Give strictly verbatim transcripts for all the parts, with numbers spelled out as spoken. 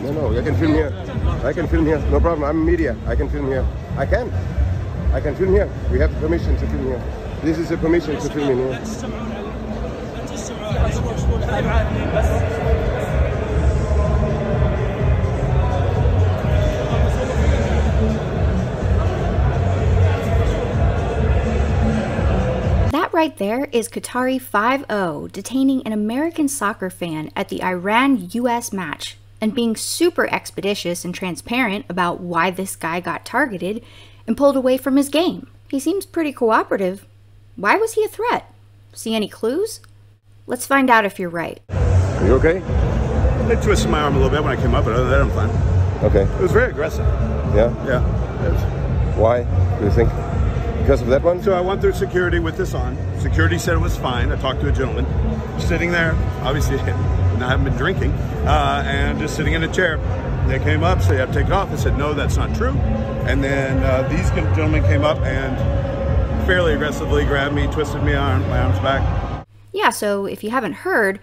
No, no, I can film here. I can film here. No problem. I'm media. I can film here. I can. I can film here. We have permission to film here. This is a permission to film in here. That right there is Qatari five oh detaining an American soccer fan at the Iran U S match, and being super expeditious and transparent about why this guy got targeted and pulled away from his game. He seems pretty cooperative. Why was he a threat? See any clues? Let's find out if you're right. Are you okay? I twisted my arm a little bit when I came up, but other than that, I'm fine. Okay. It was very aggressive. Yeah? Yeah. It was. Why, do you think? Because of that one? So I went through security with this on. Security said it was fine. I talked to a gentleman sitting there, obviously. And I haven't been drinking, uh, and just sitting in a chair. They came up, so you have to take it off. I said, no, that's not true. And then uh, these gentlemen came up and fairly aggressively grabbed me, twisted me arm, my arms back. Yeah, so if you haven't heard,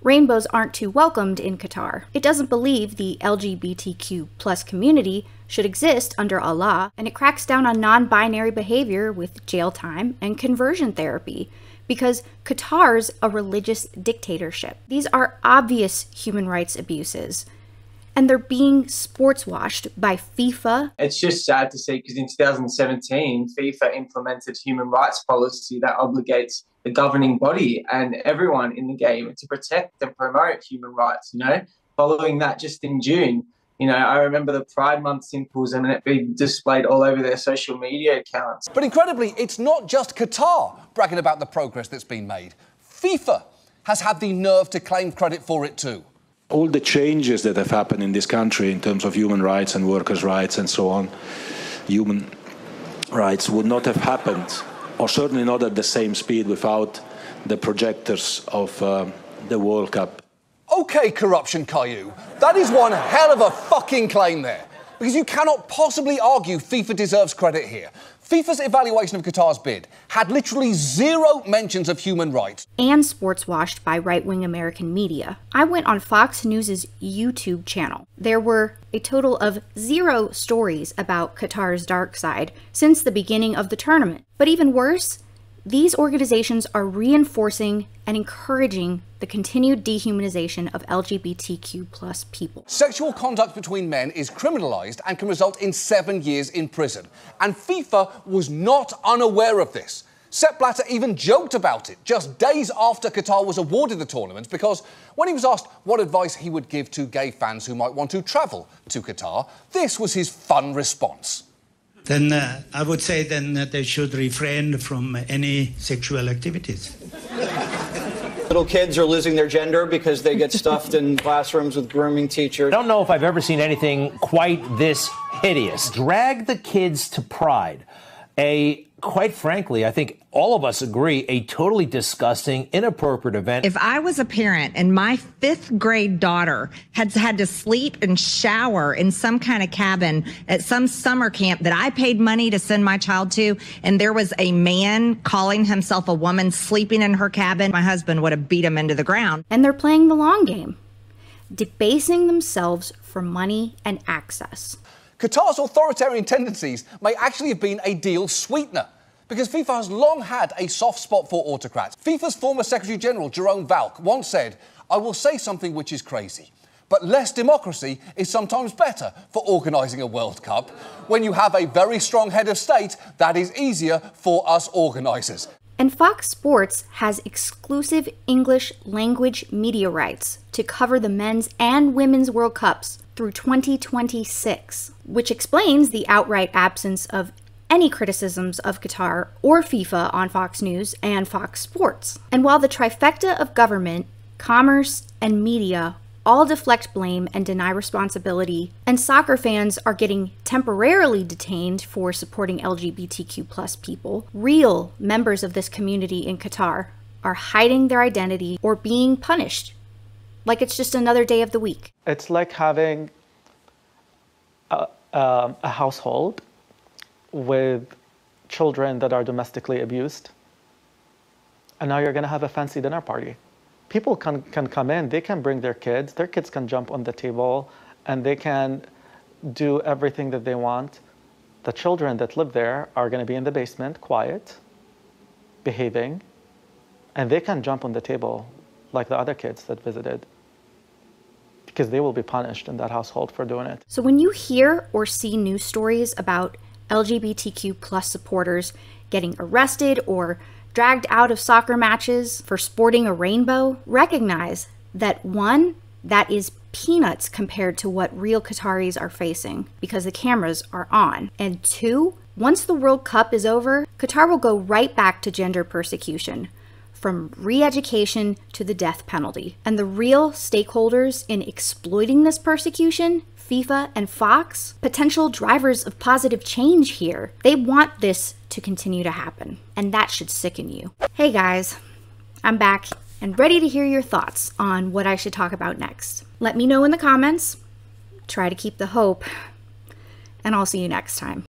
rainbows aren't too welcomed in Qatar. It doesn't believe the L G B T Q plus community should exist under Allah, and it cracks down on non-binary behavior with jail time and conversion therapy, because Qatar's a religious dictatorship. These are obvious human rights abuses, and they're being sports washed by FIFA. It's just sad to see, because in two thousand seventeen, FIFA implemented human rights policy that obligates the governing body and everyone in the game to protect and promote human rights, you know? Following that, just in June, you know, I remember the Pride Month symbols and it being displayed all over their social media accounts. But incredibly, it's not just Qatar bragging about the progress that's been made. FIFA has had the nerve to claim credit for it too. All the changes that have happened in this country in terms of human rights and workers' rights and so on, human rights would not have happened, or certainly not at the same speed, without the projectors of uh, the World Cup. Okay, Corruption Caillou, that is one hell of a fucking claim there, because you cannot possibly argue FIFA deserves credit here. FIFA's evaluation of Qatar's bid had literally zero mentions of human rights. And sports washed by right-wing American media. I went on Fox News' YouTube channel. There were a total of zero stories about Qatar's dark side since the beginning of the tournament. But even worse, these organizations are reinforcing and encouraging the continued dehumanization of L G B T Q plus people. Sexual conduct between men is criminalized and can result in seven years in prison. And FIFA was not unaware of this. Sepp Blatter even joked about it just days after Qatar was awarded the tournament, because when he was asked what advice he would give to gay fans who might want to travel to Qatar, this was his fun response. Then uh, I would say then that they should refrain from any sexual activities. Little kids are losing their gender because they get stuffed in classrooms with grooming teachers. I don't know if I've ever seen anything quite this hideous. Drag the kids to Pride. A, quite frankly, I think all of us agree, a totally disgusting, inappropriate event. If I was a parent and my fifth grade daughter had had to sleep and shower in some kind of cabin at some summer camp that I paid money to send my child to, and there was a man calling himself a woman sleeping in her cabin, my husband would have beat him into the ground. And they're playing the long game, debasing themselves for money and access. Qatar's authoritarian tendencies may actually have been a deal sweetener, because FIFA has long had a soft spot for autocrats. FIFA's former Secretary-General, Jerome Valcke, once said, "I will say something which is crazy, but less democracy is sometimes better for organising a World Cup. When you have a very strong head of state, that is easier for us organisers." And Fox Sports has exclusive English language media rights to cover the men's and women's World Cups through twenty twenty-six, which explains the outright absence of any criticisms of Qatar or FIFA on Fox News and Fox Sports. And while the trifecta of government, commerce, and media all deflect blame and deny responsibility, and soccer fans are getting temporarily detained for supporting L G B T Q plus people, real members of this community in Qatar are hiding their identity or being punished like it's just another day of the week. It's like having a, um, a household with children that are domestically abused, and now you're going to have a fancy dinner party. People can, can come in, they can bring their kids, their kids can jump on the table and they can do everything that they want. The children that live there are going to be in the basement, quiet, behaving, and they can jump on the table like the other kids that visited, because they will be punished in that household for doing it. So when you hear or see news stories about L G B T Q plus supporters getting arrested or dragged out of soccer matches for sporting a rainbow, recognize that one, that is peanuts compared to what real Qataris are facing because the cameras are on. And two, once the World Cup is over, Qatar will go right back to gender persecution, from re-education to the death penalty. And the real stakeholders in exploiting this persecution, FIFA and Fox, potential drivers of positive change here, they want this to continue to happen, and that should sicken you. Hey guys, I'm back and ready to hear your thoughts on what I should talk about next. Let me know in the comments, try to keep the hope, and I'll see you next time.